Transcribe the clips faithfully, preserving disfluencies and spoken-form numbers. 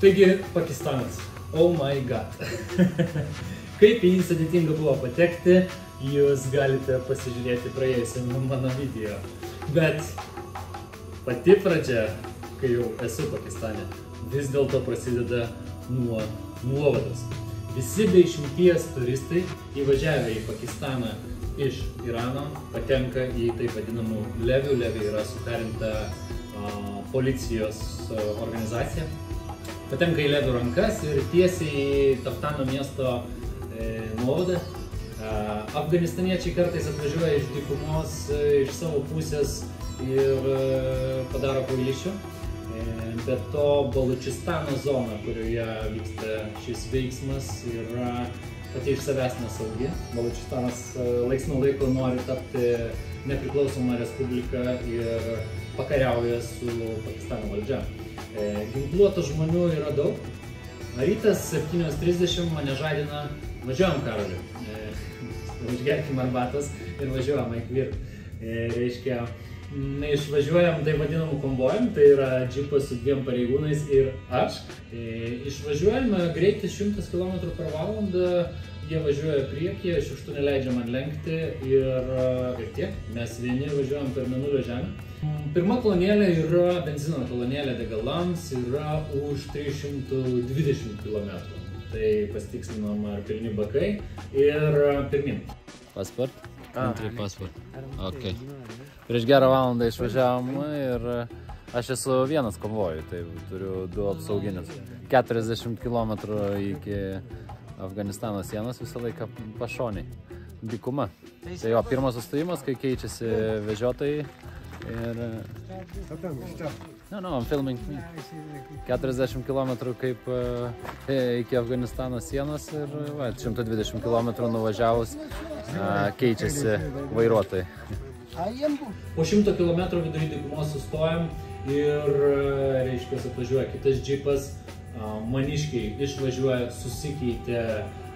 Taigi, Pakistanas. Oh my god. Kaip į jį sudėtinga buvo patekti, jūs galite pasižiūrėti praėjusiame mano video. Bet pati pradžia, kai jau esu Pakistane, vis dėlto prasideda nuo nuovados. Visi be išimties turistai įvažiavę į Pakistaną iš Irano patenka į taip vadinamų levių. Leviai yra sukarinta a, policijos organizacija. Patenka į levių rankas ir tiesiai į Taftano miesto e, nuovadą. Afganistaniečiai kartais atvažiuoja iš dykumos, e, iš savo pusės ir e, padaro kvailiščių. E, bet to Balučistano zona, kurioje vyksta šis veiksmas, yra pati iš savęs nesaugi. Balučistanas laiks nuo laiko nori tapti nepriklausomą respubliką ir pakariauja su Pakistano valdžia. E, ginkluotų žmonių yra daug. Rytas septynios trisdešimt mane žadina, važiuojam Karoliu. E, Užgerkim arbatos ir važiuojam Aikvir. E, reiškia, išvažiuojam tai vadinamų konvojam, tai yra džipas su dviem pareigūnais ir aš. Išvažiuojame greitį šimtas kilometrų per valandą, jie važiuoja priekyje, šiukštu neleidžia man lenkti ir, ir tiek, mes vieni važiuojam per mėnulio žemę. Pirma kolonėlė yra benzino kolonėlė degalams, yra už tris šimtus dvidešimt kilometrų. Tai pasitikslinom ar pilni bakai ir pirmin. Pasport? Antri pasport. Okay. Prieš gerą valandą išvažiavom ir aš esu vienas konvojui, tai turiu du apsauginius. keturiasdešimt kilometrų iki Afganistano sienos visą laiką pašoniai. Dykuma. Tai jo, pirmas sustojimas, kai keičiasi vežiotojai ir... No, no, I'm filming. keturiasdešimt kilometrų kaip iki Afganistano sienos ir va, šimtas dvidešimt kilometrų nuvažiavus keičiasi vairuotojai. Po šimto kilometrų vidury dykumos sustojam ir, reiškia, atvažiuoja kitas džipas. Maniškiai išvažiuoja, susikeitė,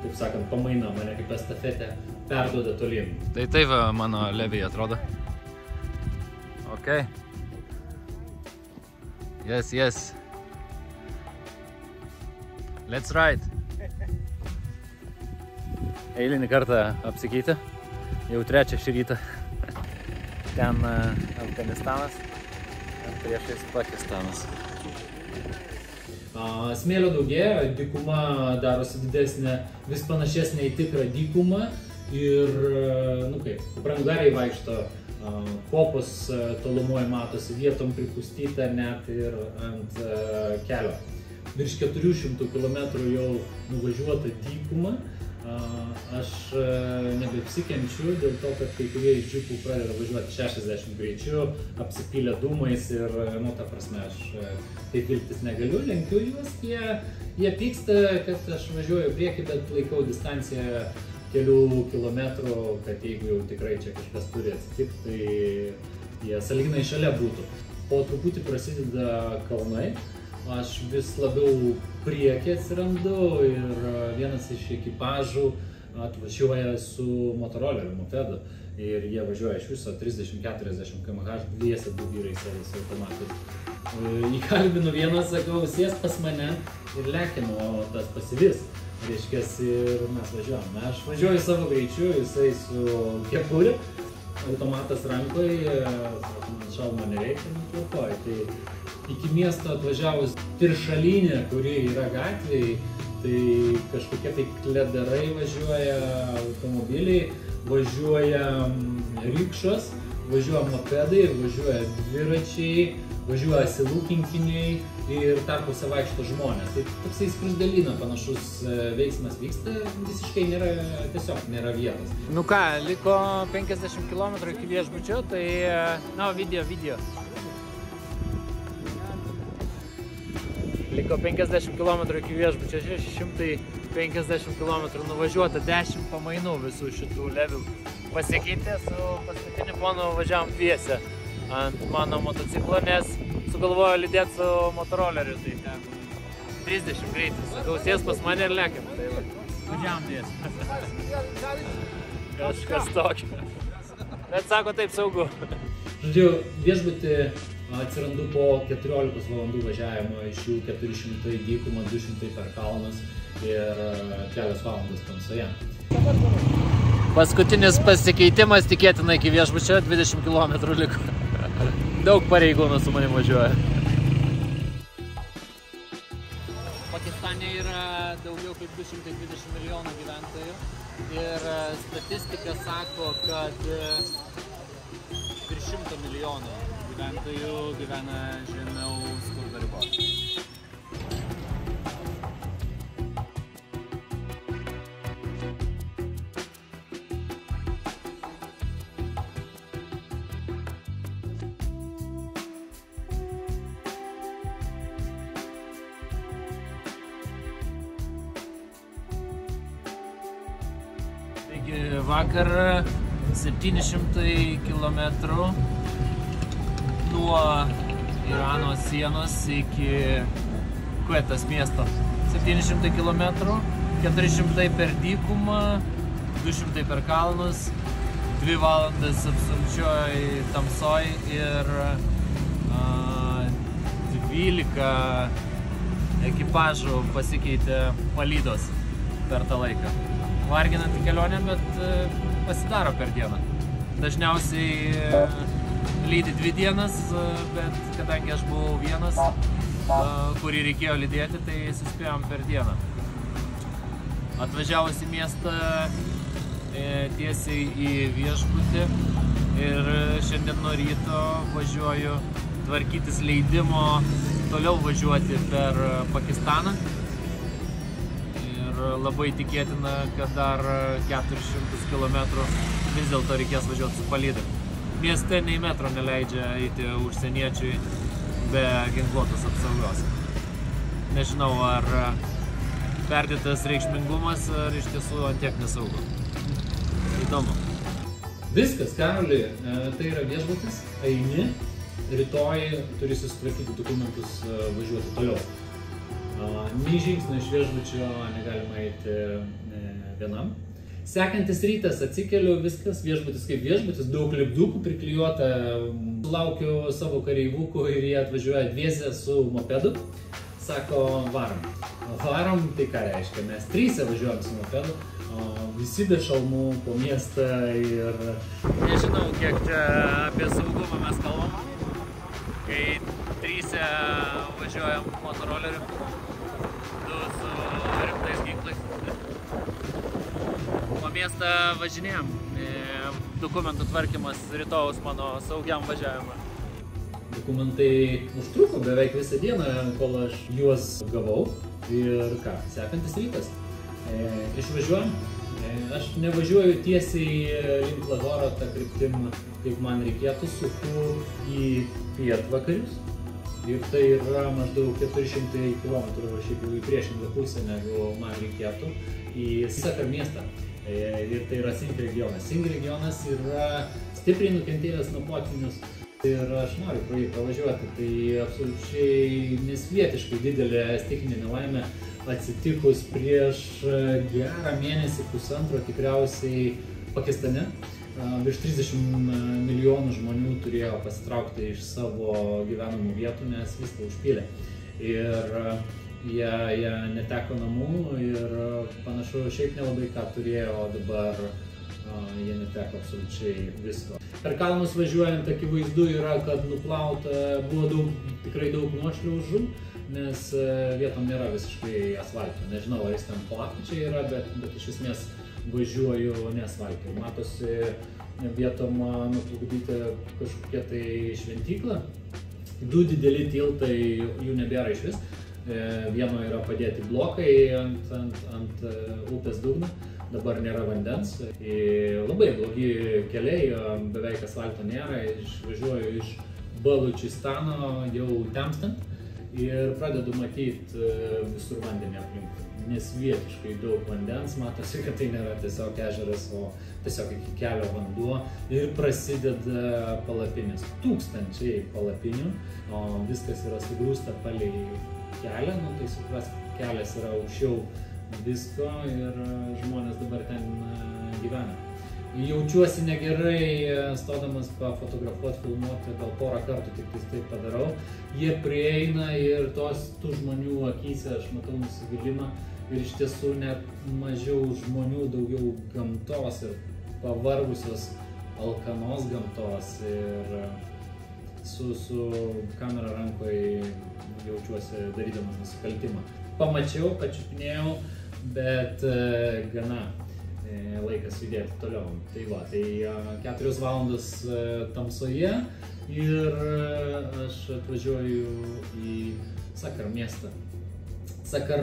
taip sakant, pamaina mane kaip estafetę, perduoda tolyn. Tai tai va, mano leviai atrodo. Ok. Yes, yes. Let's ride. Eilinį kartą apsikeitė, jau trečią šį rytą. Ten Afganistanas, ten priešais Pakistanas. Smėlio daugėja, dykuma darosi didesnė, vis panašesnė į tikrą dykumą ir, nu kaip, brangariai vaikšto. Kopos tolumoje matosi, vietom prikustyta net ir ant kelio. Virš keturių šimtų kilometrų jau nuvažiuota dykuma. Aš nebepsikenčiu dėl to, kad kai kurie iš džipų pradeda važiuoti šešiasdešimt greičiu, apsipylę dūmais ir, nu, ta prasme, aš taip viltis negaliu, lenkiu juos, jie, jie pyksta, kad aš važiuoju priekį, bet laikau distanciją kelių kilometrų, kad jeigu jau tikrai čia kažkas turi atsitikti, tai jie saliginai šalia būtų. Po truputį prasideda kalnai, aš vis labiau priekį atsirandu ir vienas iš ekipažų atvažiuoja su motoroleriu, mopedu ir jie važiuoja iš viso trisdešimt keturiasdešimt kilometrų per valandą, dviese du vyrai savo automatais. Įkalbinu vieną, sakau, sės pas mane ir lekimu, o tas pasivis. Reiškia, ir mes važiuojame. Aš važiuoju savo greičiu, jisai su kepuriu, automatas rankoje, šalmo nereikia, nutvarkoju. Tai iki miesto atvažiavus piršalinė, kuri yra gatvėje, tai kažkokie tai kledarai važiuoja, automobiliai, važiuoja rikšos, važiuoja mopedai, važiuoja dviračiai, važiuoja silų kinkiniai ir tarpuose vaikšto žmonės. Tai toksai skrusdelyno panašus veiksmas vyksta, visiškai nėra, tiesiog nėra vietos. Nu ką, liko penkiasdešimt kilometrų iki viešbučio, tai, na, video, video. Liko penkiasdešimt kilometrų iki viešbučio, šeši šimtai penkiasdešimt kilometrų nuvažiuota, dešimt pamainų visų šitų levių. Pasikeitė, su paskutiniu ponu važiavom dviese ant mano motociklo, nes sugalvojo lydėti su motoroleriu, tai ten trisdešimt greitis, gausės pas mane ir lekiam, tai va, važiavom dviese. Kažkas tokio. bet sako taip saugu. Žodžiu, viešbutį atsirandu po keturiolikos valandų važiavimo, iš jų keturi šimtai į dykumą, du šimtai per kalnus ir kelios valandos tamsoje. Paskutinis pasikeitimas tikėtina iki viešbučio, dvidešimt kilometrų liko. Daug pareigūnų su manim važiuoja. Pakistane yra daugiau kaip du šimtai dvidešimt milijonų gyventojų ir statistika sako, kad virš šimto milijonų gyventojų gyvena žemiau skurdo ribos. Vakar septyni šimtai kilometrų nuo Irano sienos iki Kuetas miesto. septyni šimtai kilometrų, keturi šimtai per dykumą, du šimtai per kalnus, dvi valandas absoliučioj tamsoj ir a, dvylika ekipažų pasikeitė palydos per tą laiką. Varginanti kelionė, bet pasidaro per dieną. Dažniausiai lydi dvi dienas, bet kadangi aš buvau vienas, kurį reikėjo lydėti, tai suspėjom per dieną. Atvažiavus į miestą tiesiai į viešbutį ir šiandien nuo ryto važiuoju tvarkytis leidimo toliau važiuoti per Pakistaną. Labai tikėtina, kad dar keturis šimtus kilometrų vis dėlto reikės važiuoti su palyda. Mieste nei metro neleidžia eiti užsieniečiui be ginkluotos apsaugos. Nežinau, ar perdėtas reikšmingumas, ar iš tiesų ant tiek nesaugu. Įdomu. Viskas, Karoli, tai yra viešbutis, eini, rytoj turi susitvarkyti dokumentus, važiuoti toliau. Nei žingsnio iš viešbučio negalima eiti vienam. Sekantis rytas atsikeliu, viskas viešbutis kaip viešbutis, daug lipdukų priklijuota. Laukiu savo kareivukų ir jie atvažiuoja dviese su mopedu. Sako, varom. Varom, tai ką reiškia, mes trysia važiuojam su mopedu, visi be šalmų po miestą ir... Nežinau, kiek čia apie saugumą mes kalbam, kai trysia važiuojam motoroleriu. Du su rimtais ginklais. Po miestą važinėjom. Dokumentų tvarkymas rytojus mano saugiam važiavimą. Dokumentai užtruko beveik visą dieną, kol aš juos gavau. Ir ką, sekantis rytas. Išvažiuojam. Aš nevažiuoju tiesiai link Lahoro tą kryptimą, kaip man reikėtų, suku į pietvakarius. Ir tai yra maždaug keturi šimtai kilometrų, šiaip jau į priešingą pusę, negu man reikėtų, į Sakar miestą. Ir tai yra Sind regionas. Sind regionas yra stipriai nukentėjęs nuo potvynius. Ir aš noriu pro jį pravažiuoti. Tai absoliučiai nesvietiškai didelė stichinė nelaimė atsitikus prieš gerą mėnesį, pusantro tikriausiai Pakistane. Virš trisdešimt milijonų žmonių turėjo pasitraukti iš savo gyvenamų vietų, nes viską užpylė. Ir jie, jie neteko namų ir panašu, šiaip nelabai ką turėjo, o dabar jie neteko absoliučiai visko. Per kalnus važiuojant, akivaizdu yra, kad nuplauta buvo daug, tikrai daug nuošliaužų, nes vietom nėra visiškai asfalto. Nežinau, ar jis ten palapčiai yra, bet, bet iš esmės važiuoju nesvalkiai. Matosi vietom nutrukdyti kažkokie tai šventyklą. Du dideli tiltai, jų nebėra iš vis. Vieno yra padėti blokai ant, ant, ant upės dugno, dabar nėra vandens. Labai blogi keliai, beveik asfalto nėra. Išvažiuoju iš Balučistano jau temstant ir pradedu matyti visur vandenį aplink. Nesvietiškai daug vandens, matosi, kad tai nėra tiesiog ežeras, o tiesiog iki kelio vanduo ir prasideda palapinės. Tūkstančiai palapinių, o viskas yra sugrūsta palei kelią, nu tai supras, kelias yra aukščiau visko ir žmonės dabar ten gyvena. jaučiuosi negerai stodamas pafotografuoti, filmuoti, gal porą kartų tik tais taip padarau. Jie prieina ir tos tų žmonių akyse aš matau nusivylimą ir iš tiesų net mažiau žmonių, daugiau gamtos ir pavargusios alkanos gamtos ir su, su kamera rankoje jaučiuosi darydamas nusikaltimą. Pamačiau, pačiupinėjau, bet gana laikas judėti toliau. Tai va, tai keturios valandos tamsoje ir aš atvažiuoju į Sakar miestą. Sakar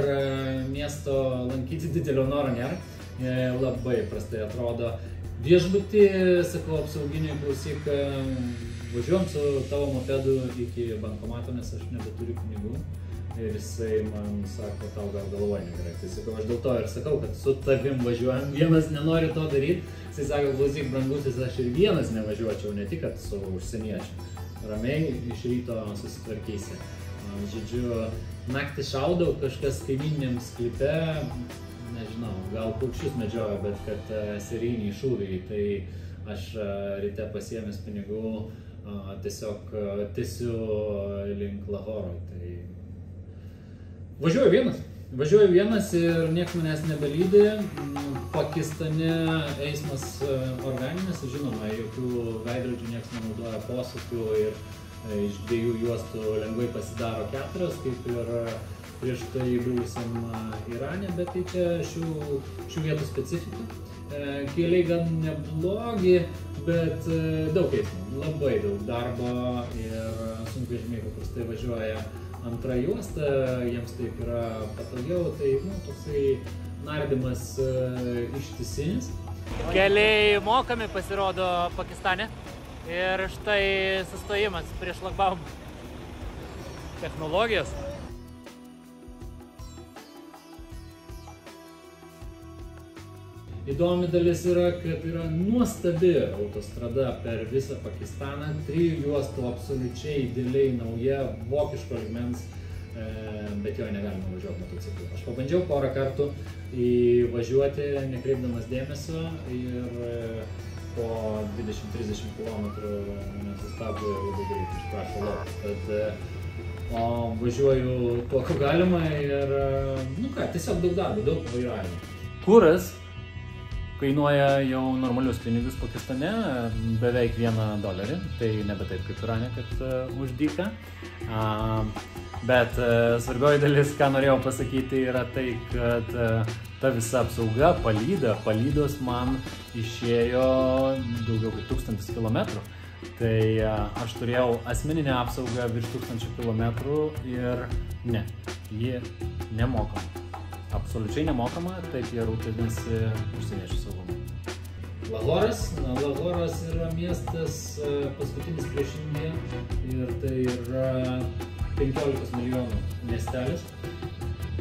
miesto lankyti didelio noro nėra, labai prastai atrodo. Viešbutį, sakau apsauginiui, klausyk, važiuojam su tavo mopedu iki bankomato, nes aš nebeturiu pinigų. Ir jisai man sako, tau gal galvoje negerai. Tai sakau, aš dėl to ir sakau, kad su tavim važiuojam, vienas nenori to daryti. Jisai sako, klausyk brangutis, aš ir vienas nevažiuočiau, ne tik kad su užsieniečiu. Ramiai iš ryto susitvarkysi. Žodžiu, naktį šaudau, kažkas kaimyniniam sklype, nežinau, gal paukščius medžiojo, bet kad serijiniai šūviai. Tai aš ryte pasiėmęs pinigų tiesiog tesiu link Lahoro. Tai važiuoju vienas, važiuoju vienas ir niekas manęs nebelydė. Pakistane eismas organinis, žinoma, jokių veidrodžių niekas nenaudoja, posūkių ir iš dviejų juostų lengvai pasidaro keturios, kaip ir prieš tai buvusiam Irane, bet tai čia šių, šių vietų specifika. Keliai gan neblogi, bet daug eismų, labai daug darbo ir sunkvežimiai paprastai važiuoja antra juosta, jiems taip yra patogiau, tai nu, toksai nardymas e, ištisinis. Keliai mokami pasirodo Pakistane ir štai sustojimas prieš šlagbaumą. Technologijos. Įdomi dalis yra, kad yra nuostabi autostrada per visą Pakistaną, trijų juostų absoliučiai dėliai nauja, vokiško lygmens, bet jo negalima važiuoti motociklu. Aš pabandžiau porą kartų įvažiuoti, nekreipdamas dėmesio, ir po dvidešimt trisdešimt kilometrų nesustabdau ir labai greit išprašo lauk. O važiuoju tuo, ko galima, ir nu ką, tiesiog daug darbo, daug vairavimo. Kuras kainuoja jau normalius pinigus Pakistane, beveik vieną dolerį, tai nebe taip kaip Irane, kad uždyka. Bet svarbioji dalis, ką norėjau pasakyti, yra tai, kad ta visa apsauga, palyda, palydos man išėjo daugiau kaip tūkstantis kilometrų. Tai aš turėjau asmeninę apsaugą virš tūkstančių kilometrų ir ne, ji nemokama. Absoliučiai nemokama, taip jie rūpinasi užsieniečių saugumu. Lahoras. Lahoras yra miestas paskutinis prieš Indiją ir tai yra penkiolikos milijonų miestelis.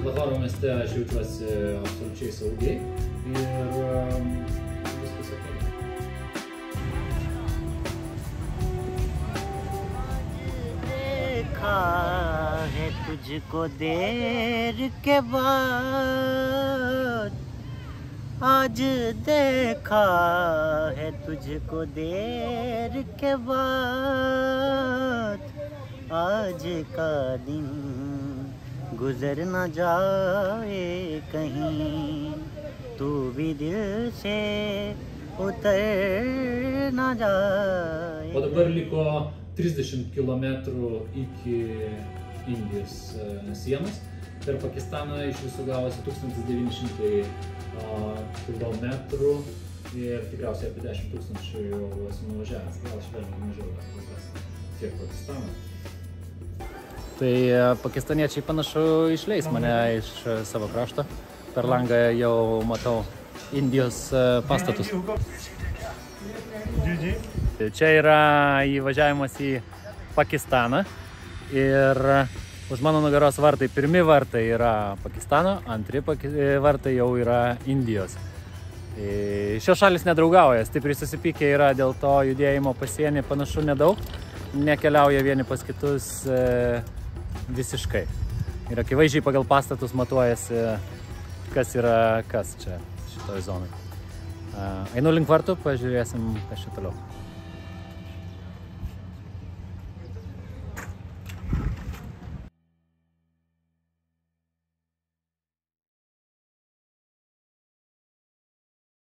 Lahoro mieste aš jaučiuosi absoliučiai saugiai ir viskas ok. तुझको देर के बाद आज देखा है तुझको देर के बाद आज का दिन गुजर ना जाए कहीं तू भी दिल से उतर ना जाए. O dabar liko trisdešimt kilometrų iki Indijos sienos. Per Pakistaną iš visų gavosi tūkstantis devyni šimtai kilometrų ir tikriausiai apie dešimt tūkstančių jau esu nuvažiavęs. Gal švelniai mažiau dar kol kas tiek Pakistano. Tai pakistaniečiai panašu išleis mane iš savo krašto. Per langą jau matau Indijos pastatus. Čia yra įvažiavimas į Pakistaną. Ir už mano nugaros vartai, pirmi vartai yra Pakistano, antri vartai jau yra Indijos. Šios šalis nedraugauja, stipriai susipykę yra dėl to judėjimo pasienį panašu nedaug, nekeliauja vieni pas kitus visiškai. Ir akivaizdžiai pagal pastatus matuojasi, kas yra kas čia šitoj zonai. Einu link vartų, pažiūrėsim, kas čia toliau.